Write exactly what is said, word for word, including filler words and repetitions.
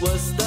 was